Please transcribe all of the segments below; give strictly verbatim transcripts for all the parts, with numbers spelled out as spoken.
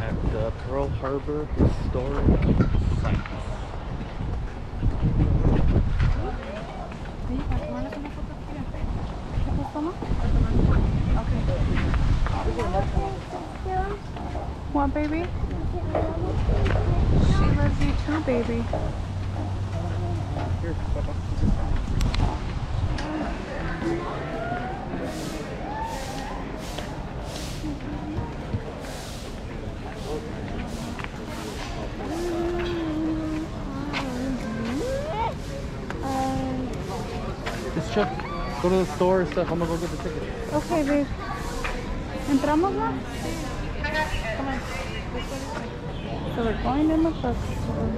at the Pearl Harbor Historic Site. What, baby? She loves you too, baby. Here, Papa. Just check. Go to the store and stuff. I'm gonna go get the ticket. Okay, babe. Entramos now? Come on. So we're going in the bookstore.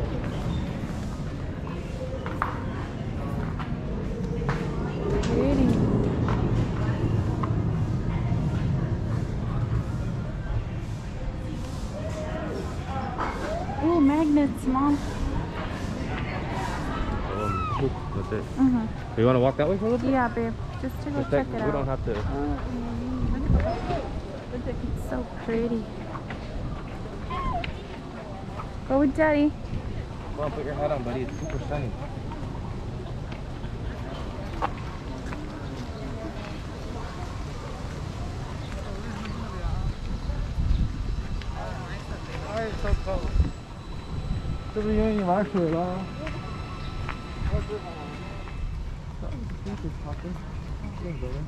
Pretty. Ooh, magnets, Mom. That's it. Mm-hmm. You want to walk that way for a little bit? Yeah, babe. Just to go just check that, it out. We don't have to. Mm-hmm. It's so pretty. Go with Daddy. Come on, put your hat on, buddy. It's super sunny. Why is it so cold? It's really nice here, huh? Something's popping. Something's going.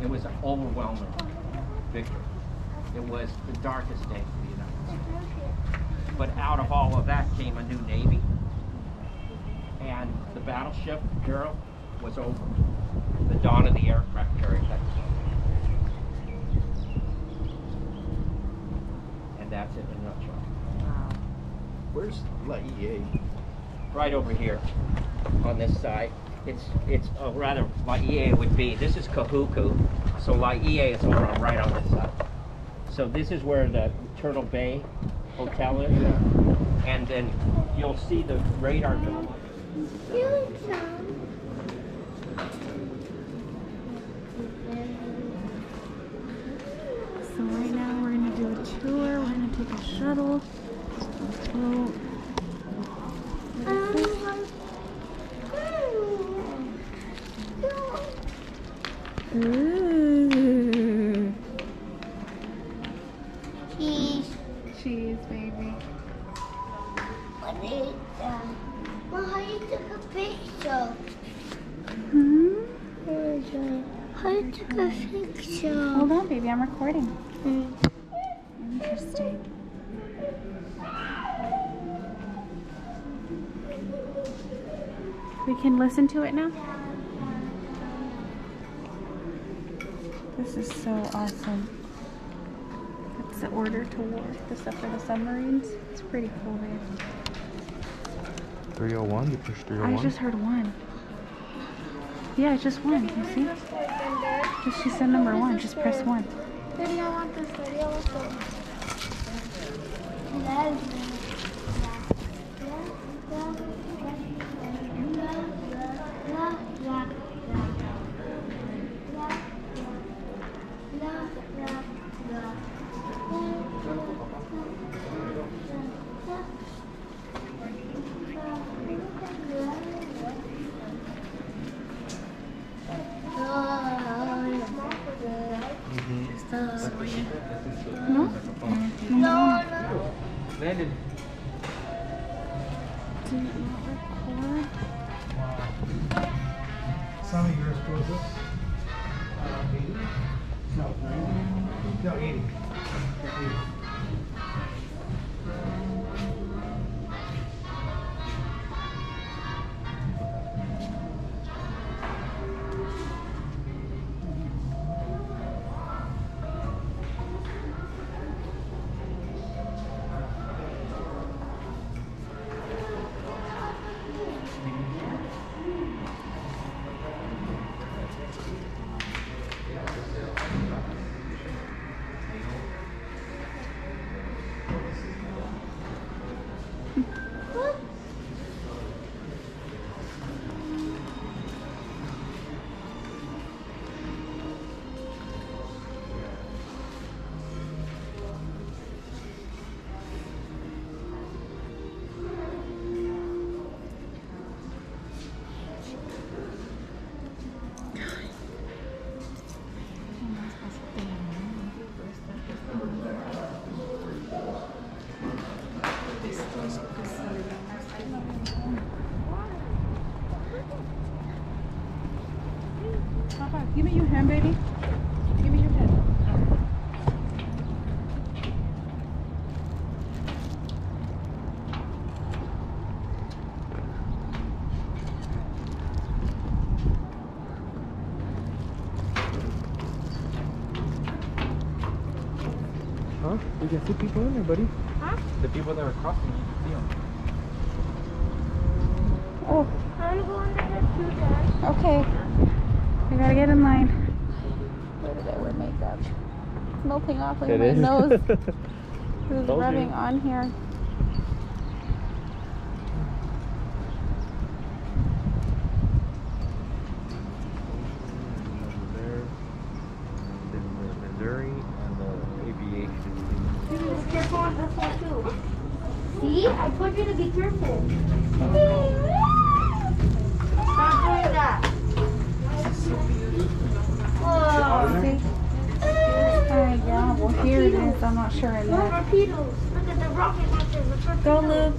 It was an overwhelming victory. It was the darkest day for the United States. But out of all of that came a new Navy. And the battleship, Turtle, was over. The dawn of the aircraft carrier, that was over. And that's it in a nutshell. Wow. Where's Laie? Right over here, on this side. It's, it's uh, rather, Laie would be, this is Kahuku, so Laie is over on, right on this side. So this is where the Turtle Bay Hotel is, and then you'll see the radar. So right now we're going to do a tour, we're going to take a shuttle, a boat. Ooh. Cheese. Cheese, baby. What is that? Well, how do you take a picture? Hmm? How do you take a picture? Hold on, baby. I'm recording. Hmm. Interesting. We can listen to it now? This is so awesome. That's the order to war. This up for the submarines. It's pretty cool, man. three oh one? You pushed three oh one? I just heard one. Yeah, it's just one. You see? Just, she said number one. Just press one. Landed. Do you record? Some of yours goes up. eighty? No, ninety? No, eighty. eighty. Give me your hand, baby. Give me your hand. Huh? You can see people in there, buddy. Huh? The people that are crossing, you can see them. Oh. I'm going to get two dash. Okay. I gotta get in line. Where did I wear makeup? It's melting off like it my is. nose. It was Told rubbing you. on here. Missouri and the aviation. You be careful on this one too. See? I told you to be careful. Stop doing that. Oh, see? There you go. Well, here it is. I'm not sure in that. Torpedoes. Look at the rocket launchers. Go, Luke.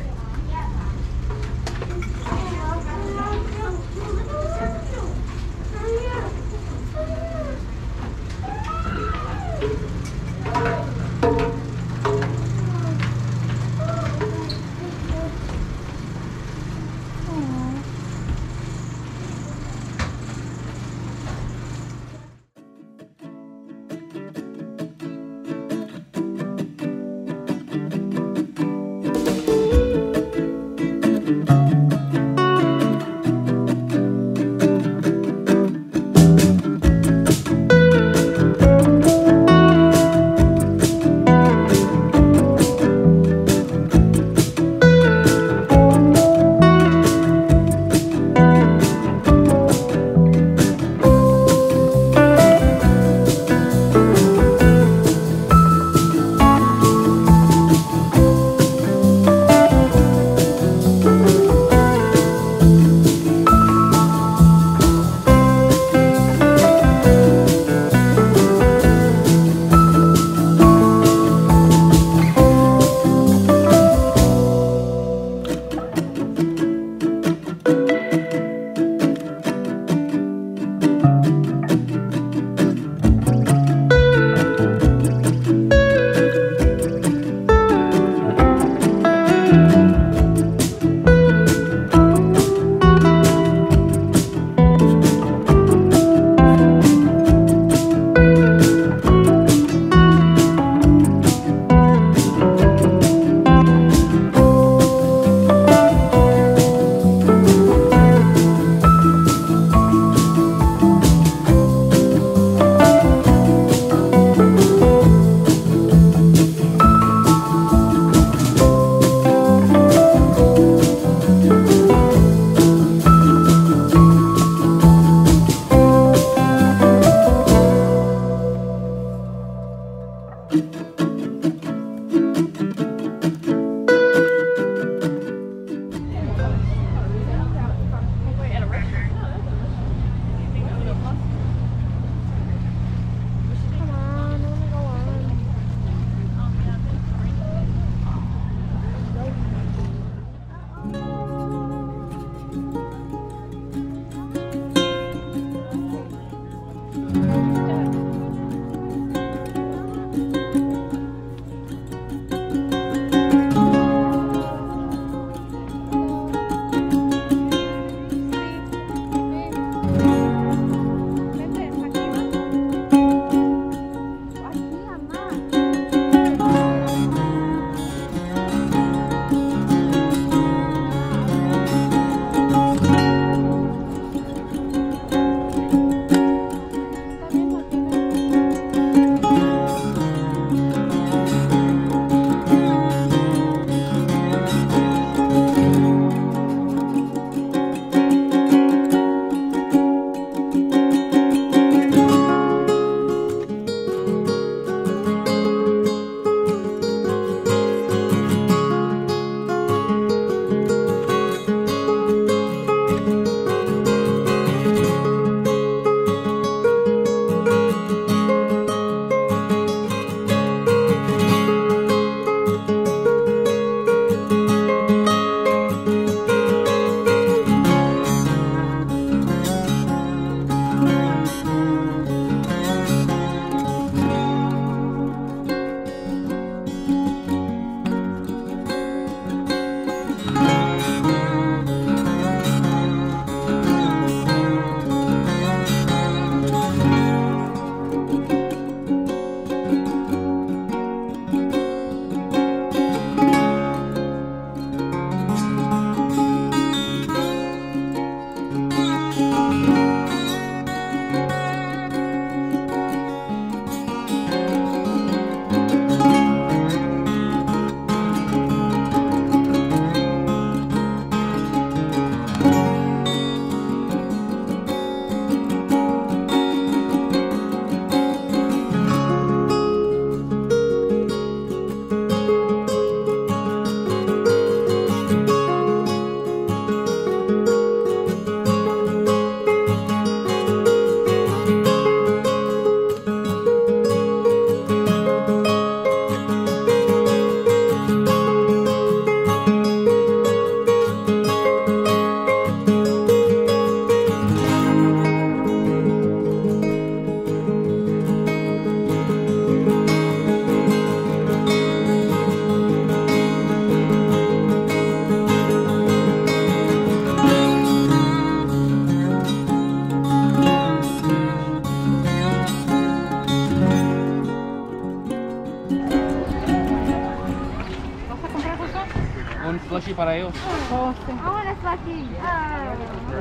sushi para ellos. Oh, sí. I want a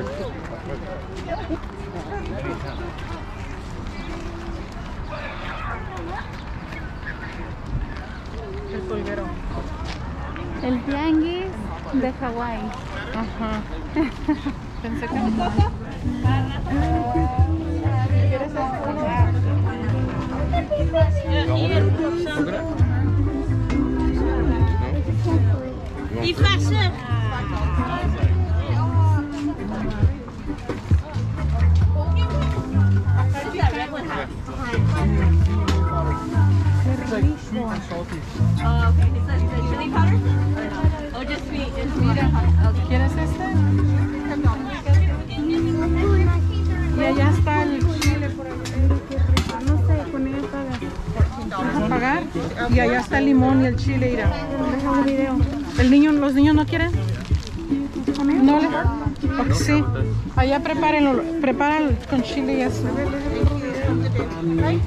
sushi. Oh. Esto dinero. El Pianguis de Hawaii. Ajá. Pensé que no. Die Flasche. It's like sweet and salty. Oh, okay. Is that the chili powder? Oh, just sweet. Just sweet and okay. ¿Quieres este? Mm. Ya, ya está el chile por acá. No sé, con ella pagas. ¿Vas a pagar? Y allá está el limón y el chile, irá. Deja un video. ¿El niño, los niños no quieren? No le... Okay, sí. Allá prepárenlo. Prepárenlo con chile y eso. ¿Ay?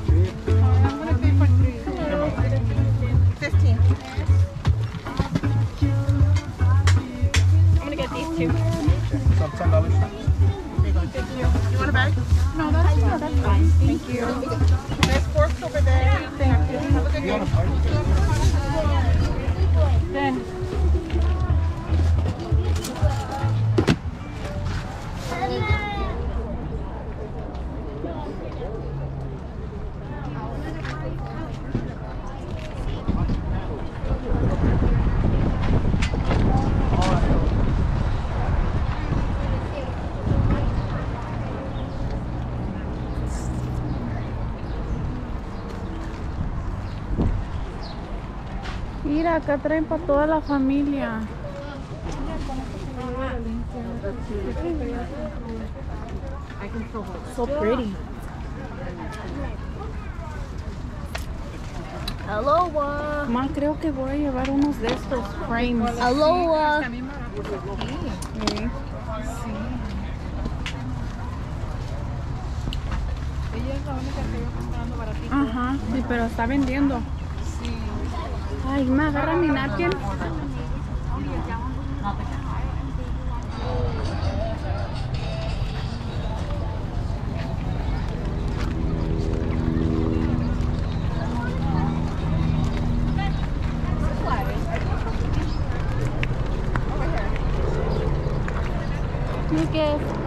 It's ten dollars. You want a bag? No, that's, no, that's fine. Thank you. There's forks over there. Yeah. Thank you. Have a good day. Then. Mira, acá traen para toda la familia. So pretty. Aloha. Ma, creo que voy a llevar unos de estos frames. Aloha. Sí. Ella es la única que yo estoy comprando baratito. Ajá, sí, pero está vendiendo. Ay, me agarra mi napkin. ¿Qué es?